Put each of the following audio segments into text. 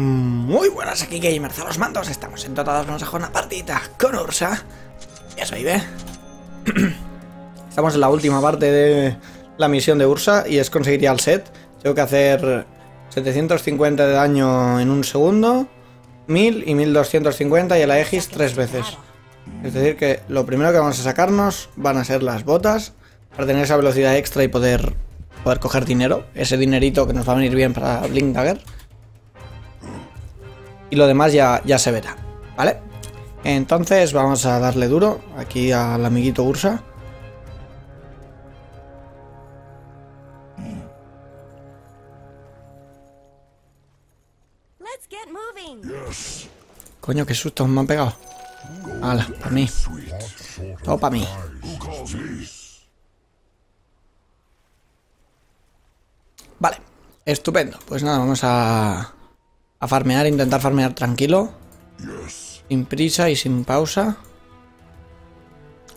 Muy buenas, aquí Gamers a los mandos. Estamos entotados, vamos a jugar una partida con Ursa. Ya se vive. Estamos en la última parte de la misión de Ursa y es conseguir ya el set. Tengo que hacer 750 de daño en un segundo, 1000 y 1250 y a la Aegis 3 veces. Es decir que lo primero que vamos a sacarnos van a ser las botas para tener esa velocidad extra y poder coger dinero. Ese dinerito que nos va a venir bien para Blink Dagger. Y lo demás ya se verá, ¿vale? Entonces vamos a darle duro aquí al amiguito Ursa. Coño, qué sustos me han pegado. Hala, para mí. Todo para mí. Vale, estupendo. Pues nada, vamos a farmear, intentar farmear tranquilo, sin prisa y sin pausa.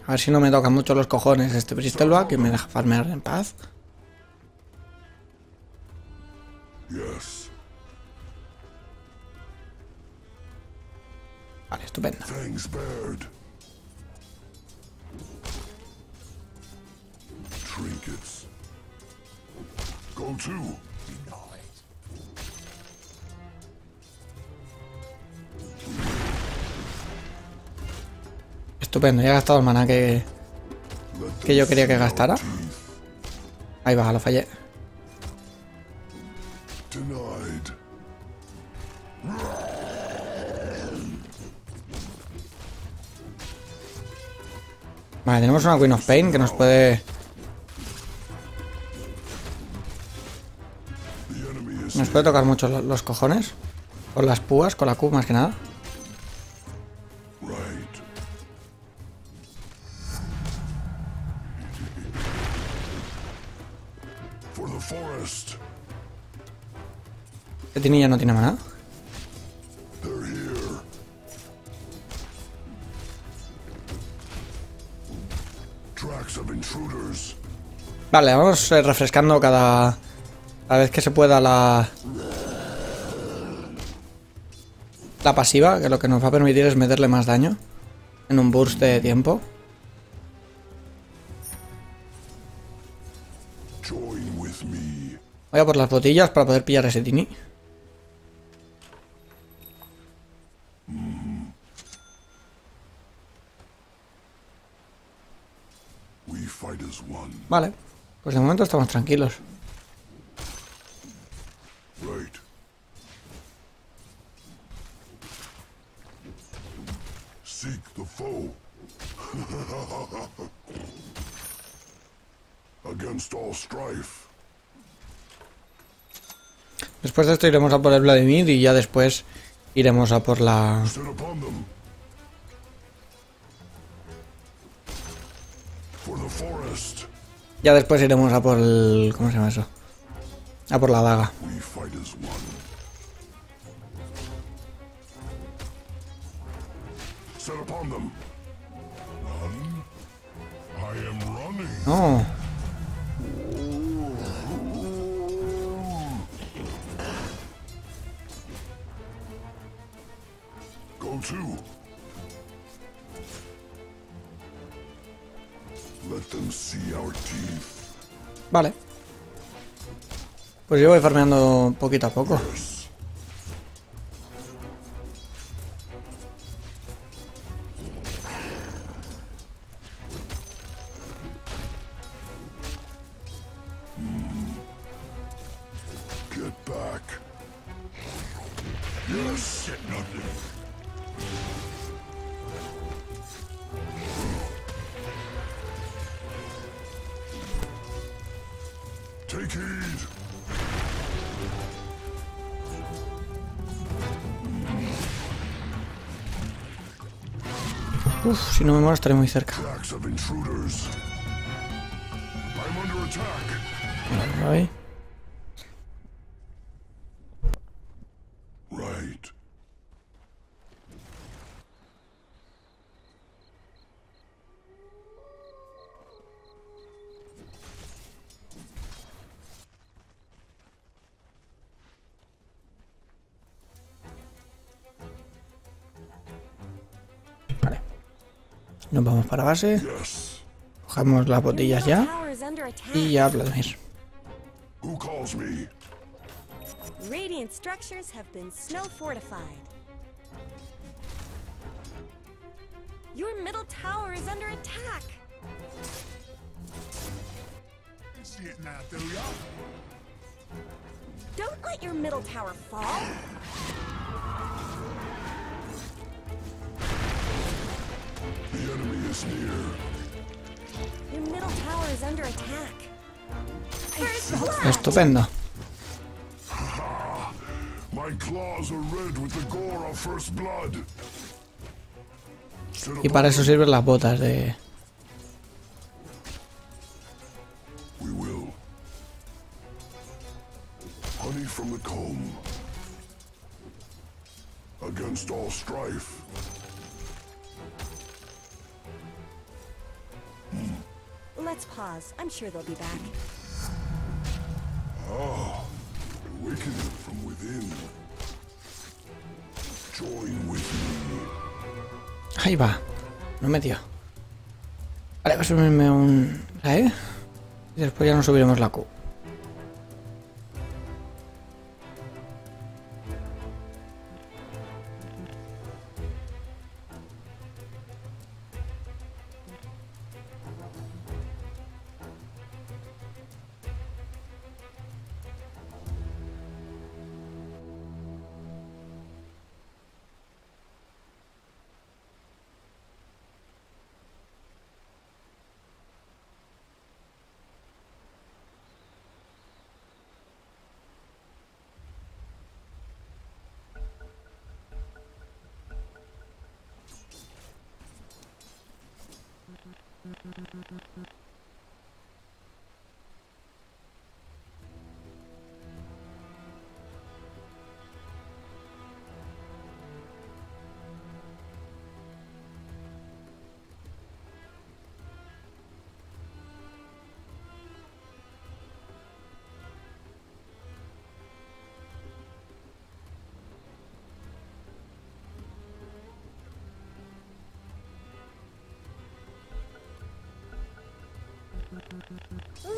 A ver si no me tocan mucho los cojones este Bristolback que me deja farmear en paz. Vale, estupendo. Estupendo, ya he gastado el maná que yo quería que gastara. Ahí va, lo fallé. Vale, tenemos una Queen of Pain que nos puede... Nos puede tocar mucho los cojones. Con las púas, con la Q más que nada. Este niño no tiene maná. Vale, vamos refrescando cada vez que se pueda la pasiva, que lo que nos va a permitir es meterle más daño en un burst de tiempo. Voy a por las botillas para poder pillar ese tini. Vale, pues de momento estamos tranquilos. Después de esto iremos a por el Vladimir y ya después iremos a por la... Ya después iremos a por el... ¿Cómo se llama eso? A por la daga. No. Vale. Pues yo voy farmeando poquito a poco. Uf, si no me muero estaré muy cerca. Vale, Nos vamos para base. Cogemos las botellas ya. Y ya Vladimir. Don't let your middle tower fall. The enemy is near. Your middle tower is under attack. Estupendo. My claws are red with the gore of first blood. Y para eso sirven las botas de. Against all strife. Let's pause. I'm sure they'll be back. Ah, awakening from within. Join with me. Ahí va. No me dio. Vale, voy a subirme un. La E. Y después ya nos subiremos la Q.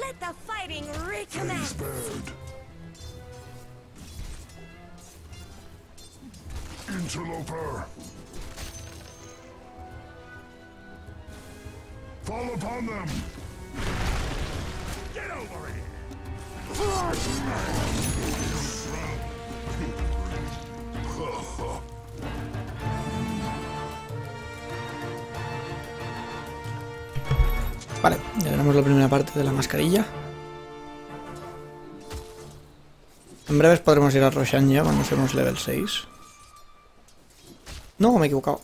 Let the fighting recommence. Interloper. Fall upon them. Get over it. Vale, ya tenemos la primera parte de la mascarilla. En breves podremos ir a Roshan ya cuando seamos level 6. No, me he equivocado.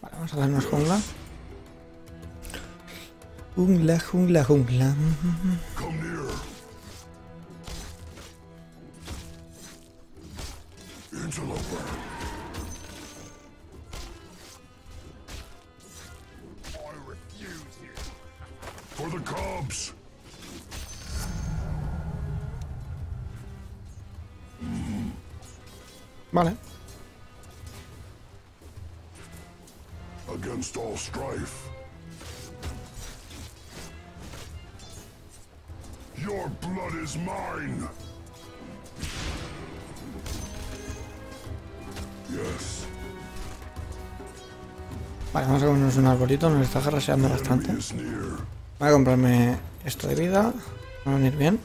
Vamos a darnos jungla. Jungla, jungla, jungla. Vale. Against all strife. Your blood is mine. Yes. Vale, vamos a comernos un arbolito, nos está jarraseando bastante. Voy a comprarme esto de vida. Me va a venir bien.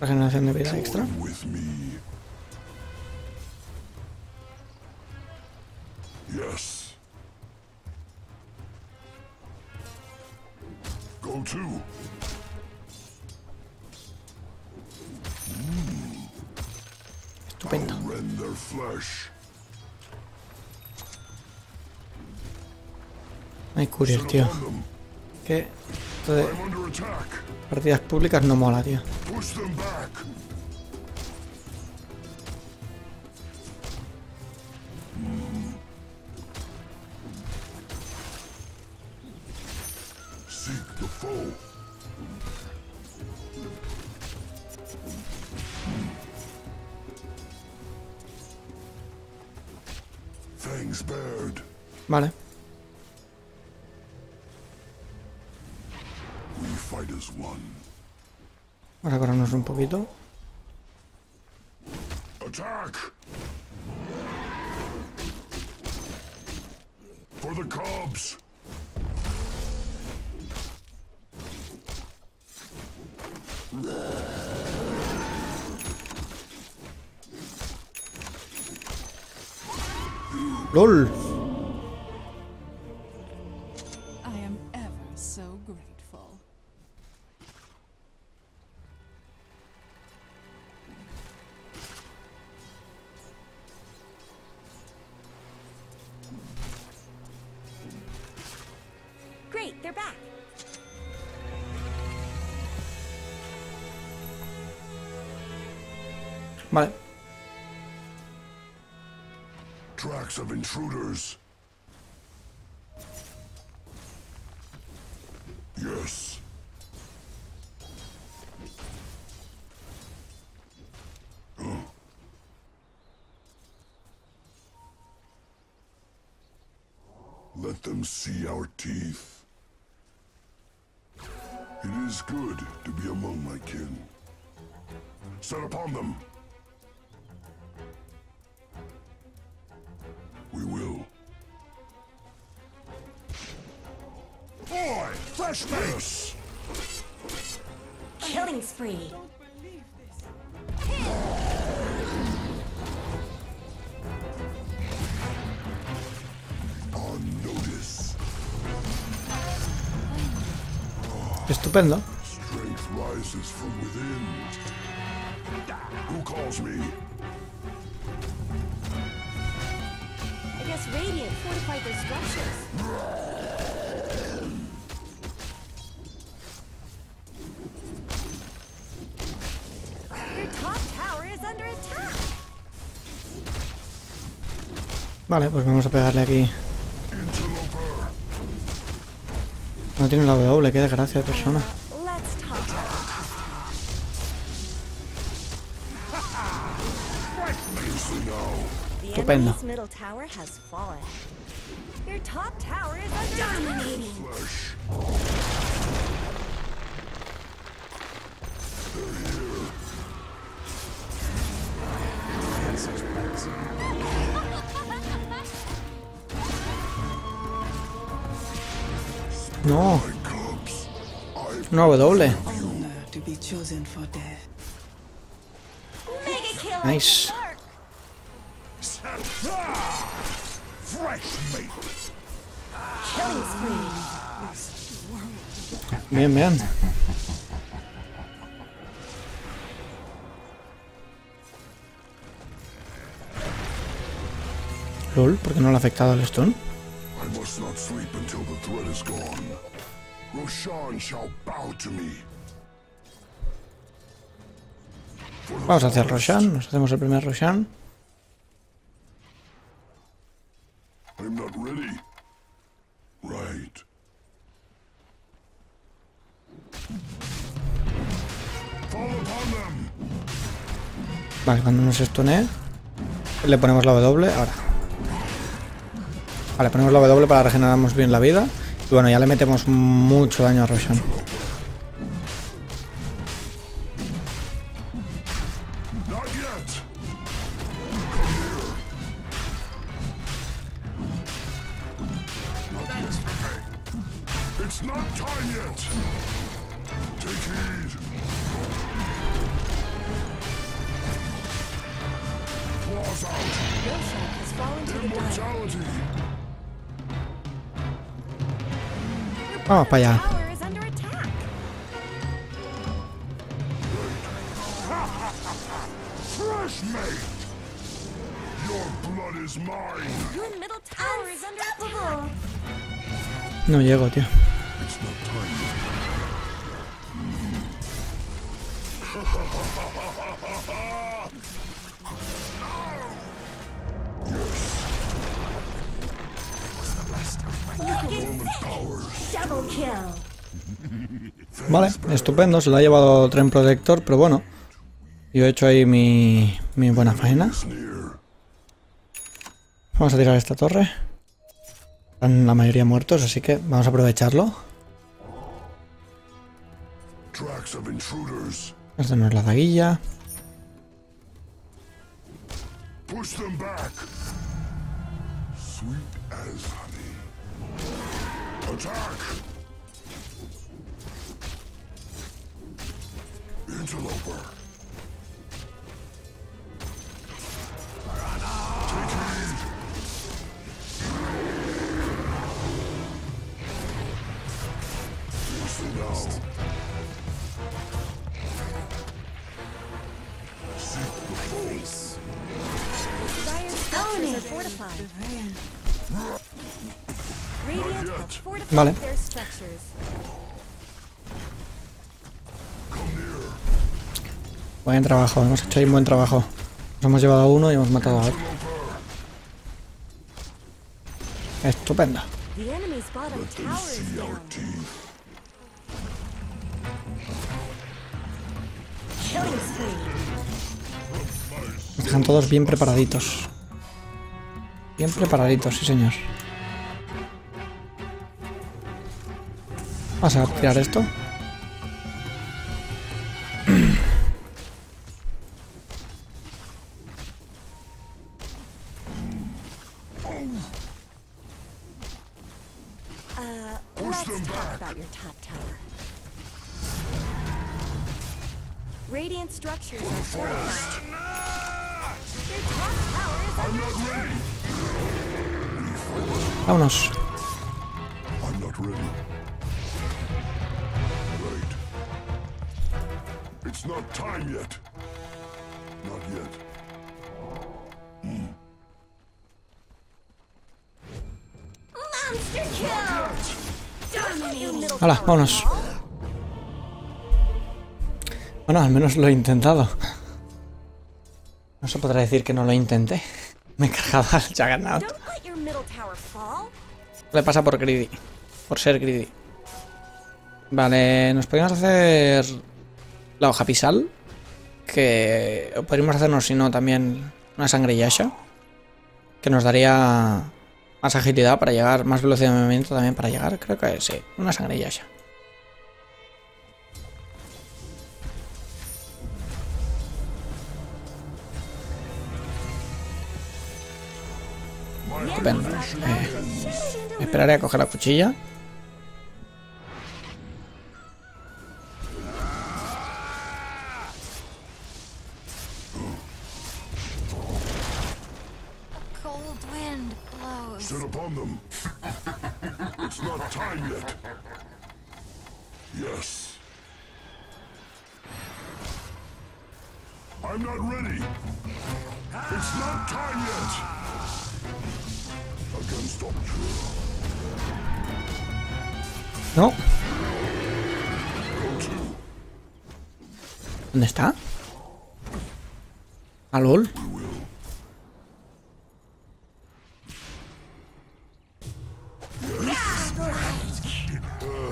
Regeneración de vida extra. Yes. Estupendo. Hay curios, tío. Que esto de partidas públicas no mola, tío. Vale. Vamos a corrernos un poquito. LOL. Vale. Tracks of intruders. Yes. Let them see our teeth. It is good to be among my kin. Set upon them. Yes. Killing spree. Estupendo. Strength rises from within. Who calls me? I guess Radiant fortified their structures. Vale, pues vamos a pegarle aquí. No tiene la W, qué desgracia de persona. Estupendo. No, no W. Nice. Bien, bien. LOL, ¿por qué no le ha afectado al stun? I must not sleep until the threat is gone. Roshan shall bow to me. Vamos a hacer Roshan, nos hacemos el primer Roshan. I'm not ready. Right. Vale, cuando nos stune, le ponemos la W ahora. Vale, ponemos la W para regenerarnos bien la vida. Y bueno, ya le metemos mucho daño a Roshan. Vamos para allá. No llego, tío. Vale, estupendo, se lo ha llevado Tren Protector, pero bueno, yo he hecho ahí mi buena faena. Vamos a tirar esta torre. Están la mayoría muertos, así que vamos a aprovecharlo. Esta no es la daguilla. Vale. Buen trabajo, hemos hecho ahí un buen trabajo. Nos hemos llevado a uno y hemos matado a otro. Estupendo. Están todos bien preparaditos. Bien preparaditos, sí señor. Vamos a tirar esto. Vámonos. Hola, vámonos. Bueno, al menos lo he intentado. No se podrá decir que no lo intenté. Me he cargado al Juggernaut. Le pasa por greedy. Por ser greedy. Vale, nos podríamos hacer la hoja pisal. Que podríamos hacernos, si no, también una sangre yasha. Que nos daría más agilidad para llegar, más velocidad de movimiento también para llegar. Creo que sí, una sangre yasha. Estupendo. Esperaré a coger la cuchilla. No. ¿Dónde está? ¿A LOL?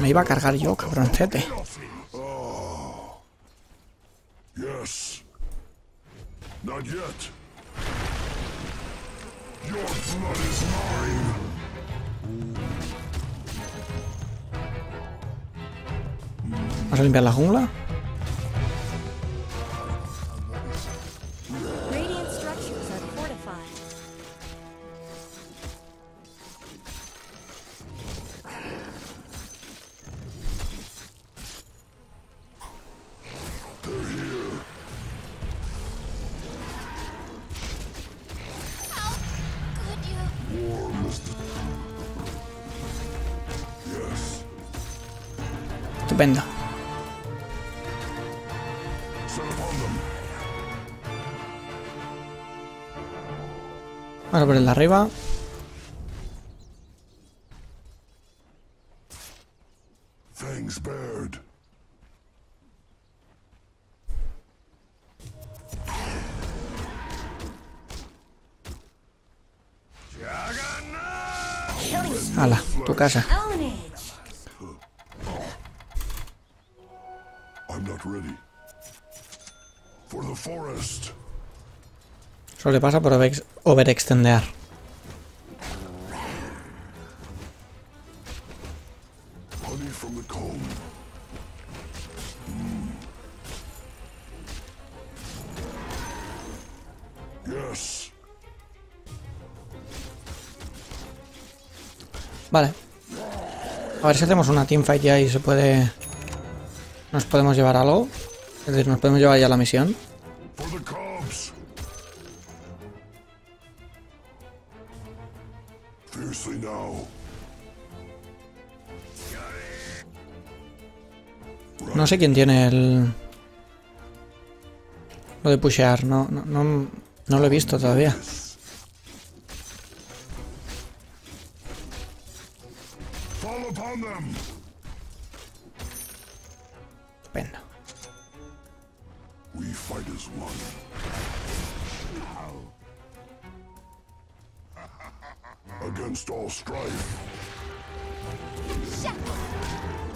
Me iba a cargar yo, cabroncete. Vamos a limpiar la jungla. Estupendo. Vamos a ponerla arriba. Hala, tu casa. Solo le pasa por overextender. Vale. A ver si hacemos una teamfight ya y se puede... Nos podemos llevar algo. Es decir, nos podemos llevar ya la misión. No sé quién tiene el... Lo de pushear, no lo he visto todavía. Estupendo.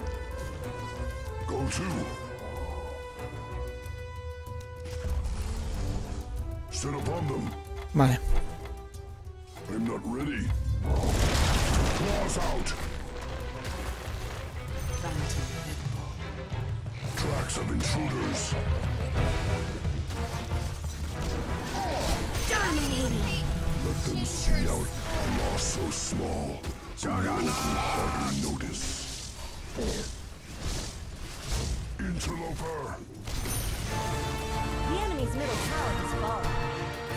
Vale.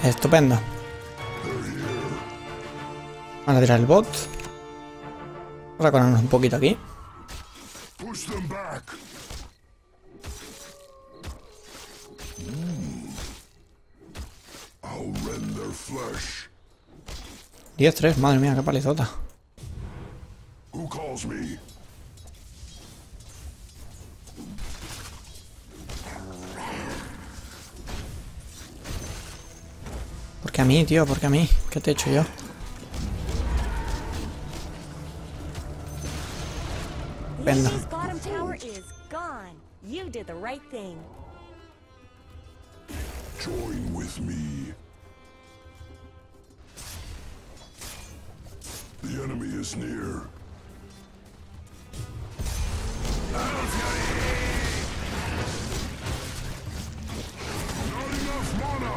Estupendo. Vamos a tirar el bot. Vamos a colarnos un poquito aquí. Flesh. 10-3, madre mía, qué palizota. Who calls me? ¿Por qué a mí, tío? ¿Por qué a mí? ¿Qué te he hecho yo? Venga. Join with me. The enemy is near. Not enough mana.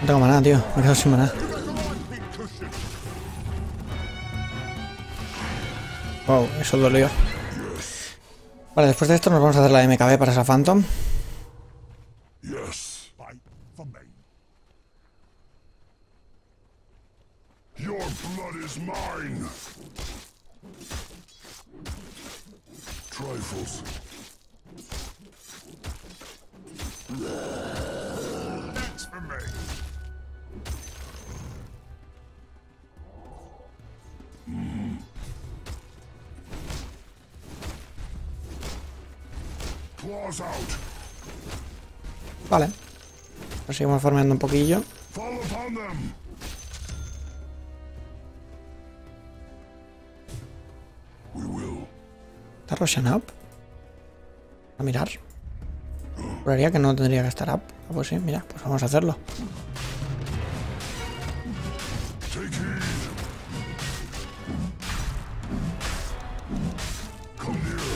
No tengo maná, tío. Me he quedado sin maná. Wow, eso dolió. Vale, después de esto nos vamos a hacer la MKB para esa Phantom. Vale, nos seguimos farmeando un poquillo. ¿Está Roshan up? A mirar. Juraría que no tendría que estar up. Ah, pues sí, mira, pues vamos a hacerlo.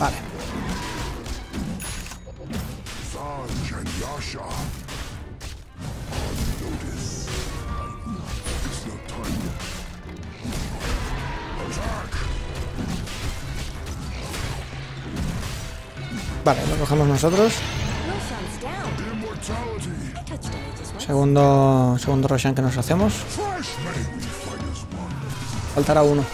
Vale. Vale, lo cogemos nosotros. Segundo Roshan que nos hacemos. Faltará uno.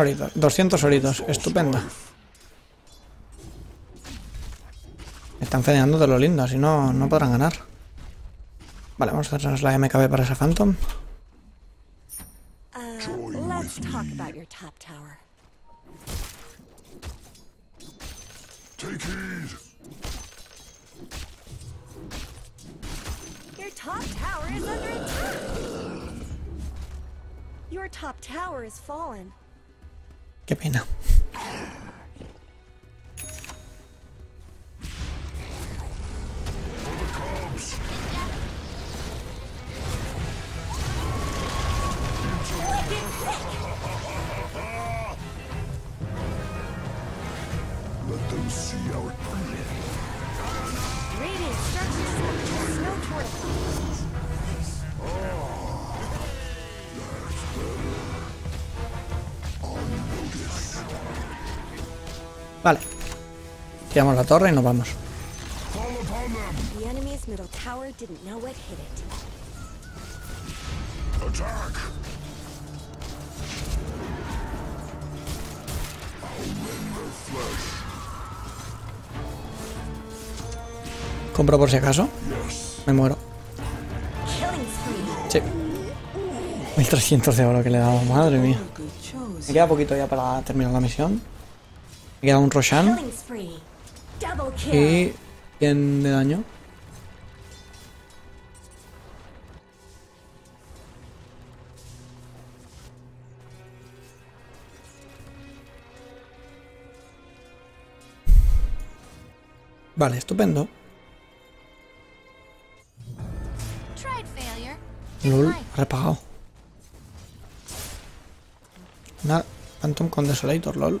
Horitos, 200 horitos, estupenda. Están fedeando de lo lindo, si no, no podrán ganar. Vale, vamos a hacernos la MKB para esa Phantom. Qué pena. Vale. Tiramos la torre y nos vamos. Compro por si acaso. Me muero. Sí. 1300 de oro que le he dado, madre mía. Me queda poquito ya para terminar la misión. Me queda un Roshan. Y 100 de daño. Vale, estupendo. Lul, repagado. Una Phantom con Desolator, lol.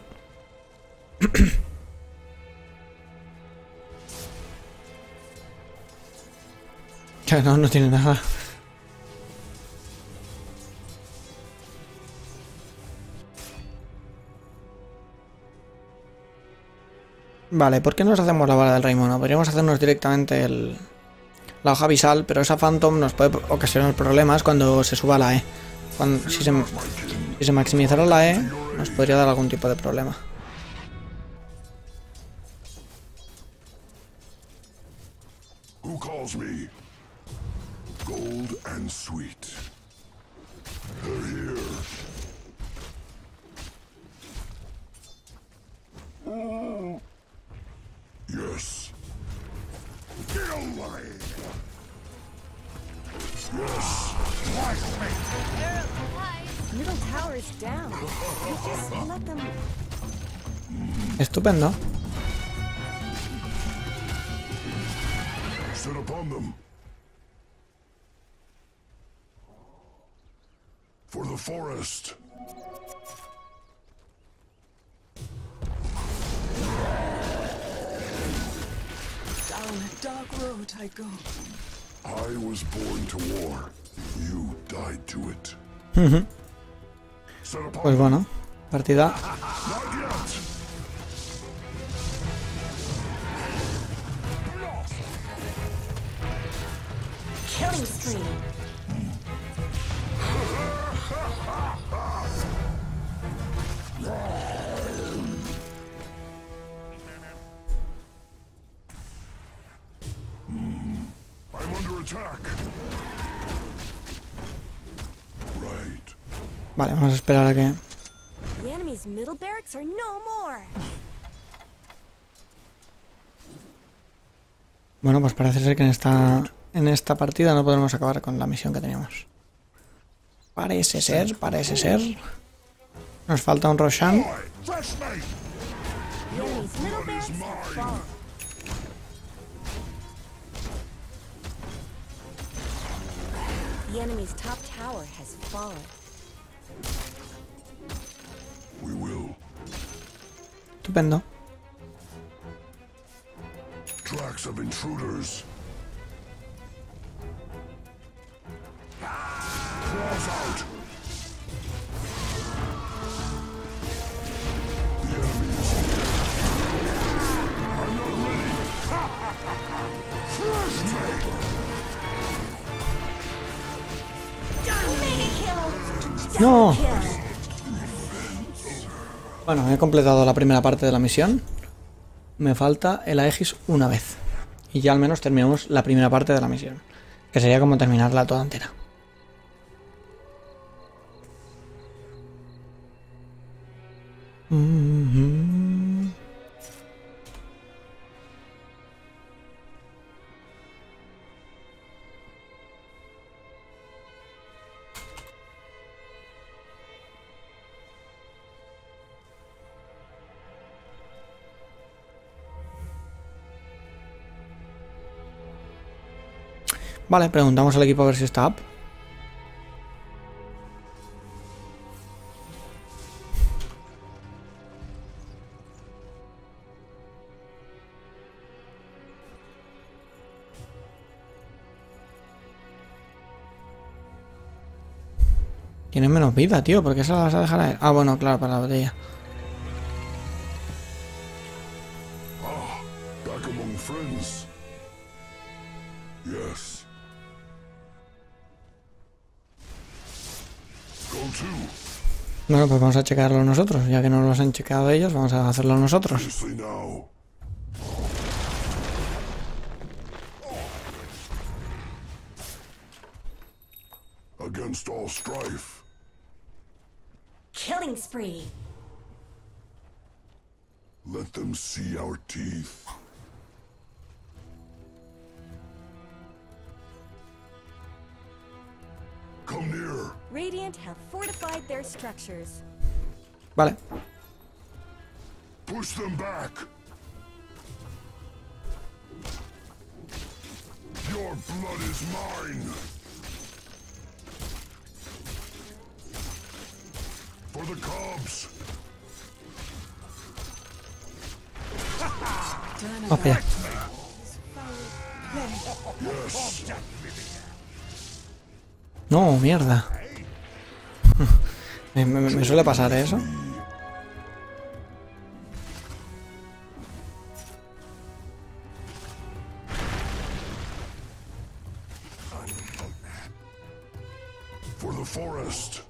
Ya no, no tiene nada. Vale, ¿por qué nos hacemos la bala del rey mono? Podríamos hacernos directamente la hoja abisal, pero esa Phantom nos puede ocasionar problemas cuando se suba la E. Si se maximizara la E, nos podría dar algún tipo de problema. Estupendo. Pues bueno, partida. Vale, vamos a esperar a que... Bueno, pues parece ser que en esta partida no podremos acabar con la misión que teníamos. Parece ser. Nos falta un Roshan. Estupendo. No. Bueno, he completado la primera parte de la misión. Me falta el Aegis una vez. Y ya al menos terminamos la primera parte de la misión. Que sería como terminarla toda entera. Vale, preguntamos al equipo a ver si está up. Tiene menos vida, tío. ¿Por qué se la vas a dejar a él? Ah, bueno, claro, para la botella. Bueno, pues vamos a checarlo nosotros. Ya que no los han checado ellos, vamos a hacerlo nosotros. Against all strife. Killing spree. Let them see our teeth. Come near. Radiant have fortified their structures. Vale. Push them back. Your blood is mine. For the Cubs. Up here. Yes. No, mierda. me suele pasar eso. For the forest.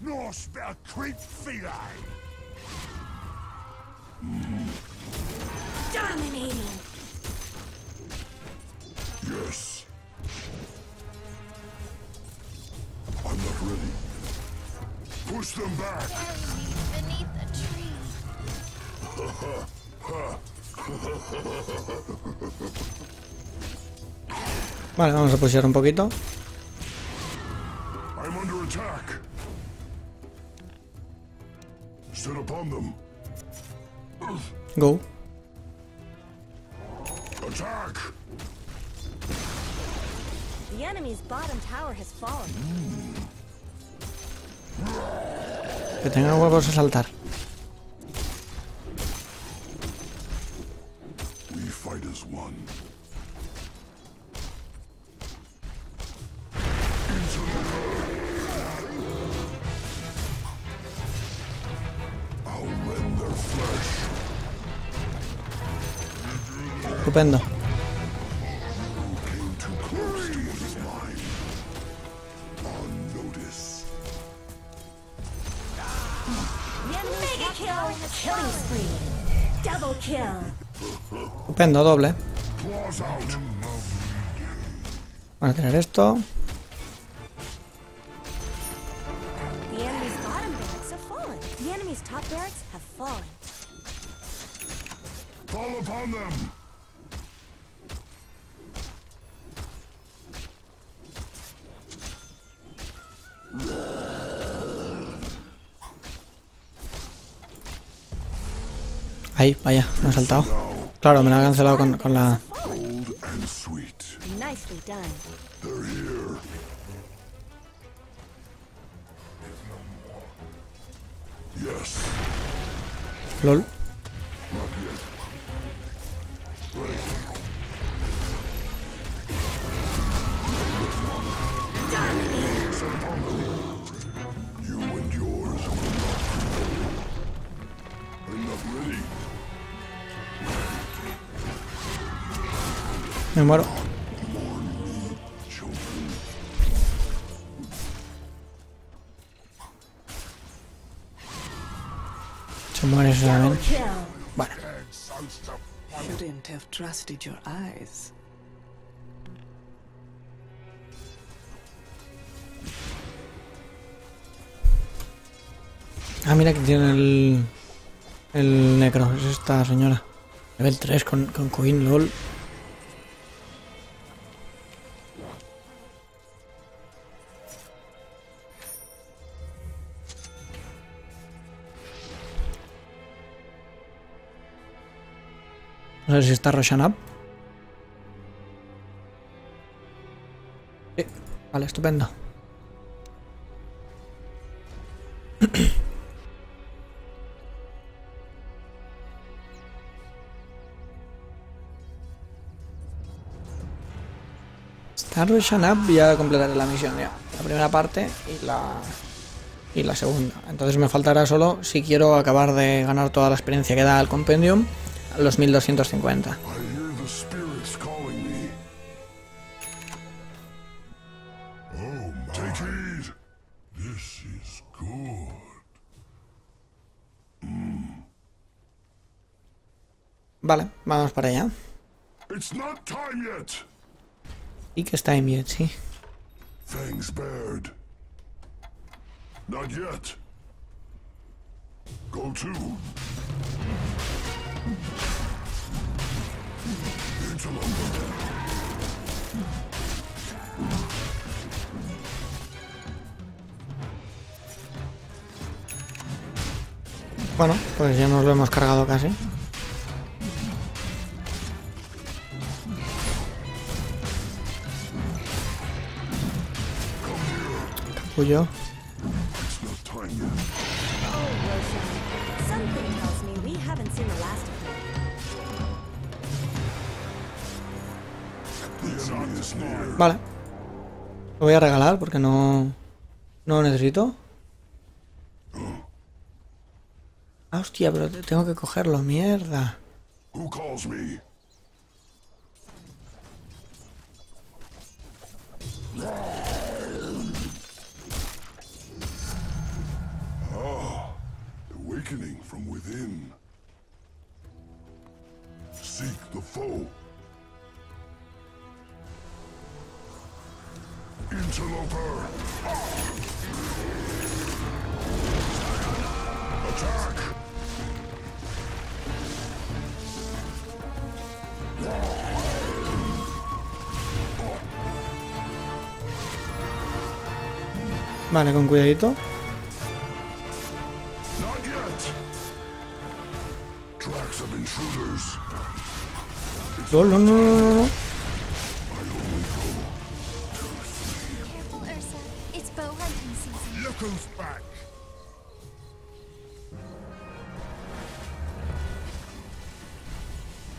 No spell creep feline. Dominating. Yes. I'm not ready. Push them back. Beneath a tree. Vale, vamos a pushear un poquito. I'm under attack. Sit upon them. Go. Attack. The enemy's bottom tower has fallen. Que tenga huevos a saltar. We fight as one. Estupendo. Estupendo, doble. Vamos a tener esto. Ahí, vaya, me ha saltado. Claro, me lo ha cancelado con la... LOL. Me muero. Se muere solamente. Bueno. Ah, mira que tiene el necro. Es esta señora. Level 3 con Queen, lol. No sé si está Roshan up. Vale, estupendo. Está Roshan Up y ya completaré la misión ya. La primera parte y la segunda. Entonces me faltará solo, si quiero acabar de ganar toda la experiencia que da el Compendium, los 1250. Vale, vamos para allá. Y que está en bien, sí. Bueno, pues ya nos lo hemos cargado casi. Capullo. Vale. Lo voy a regalar porque no lo necesito. Ah, hostia, pero tengo que cogerlo, mierda. Vale, con cuidadito. No, no, no, no, no.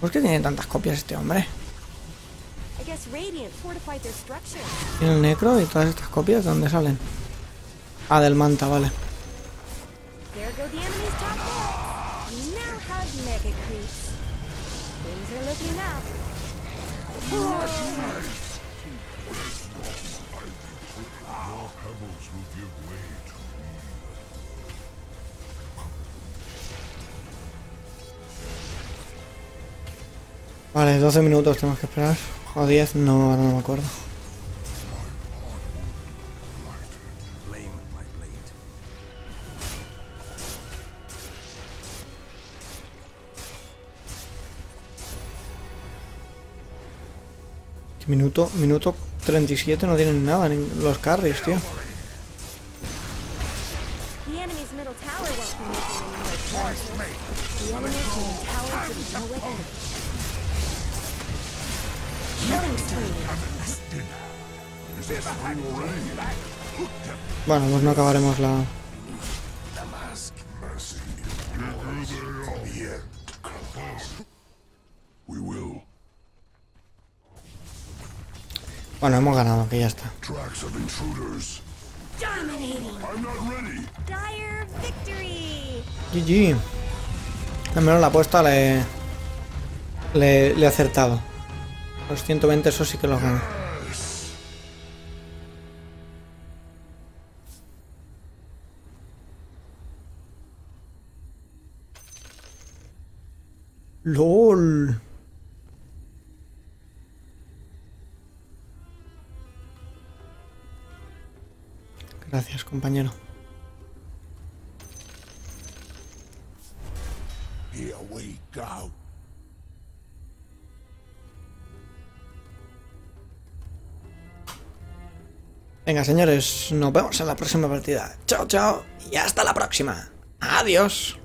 ¿Por qué tiene tantas copias este hombre? ¿Y el necro y todas estas copias de dónde salen? Ah, del Manta, vale. Vale, 12 minutos tenemos que esperar. O 10, no me acuerdo. Minuto 37, no tienen nada ni los carries, tío. Bueno, pues no acabaremos la... Bueno, hemos ganado, que ya está. GG. Al menos la apuesta le he acertado. Los 120, eso sí que los gano. LOL. Gracias, compañero. Here we go. Venga, señores, nos vemos en la próxima partida. Chao, chao y hasta la próxima. Adiós.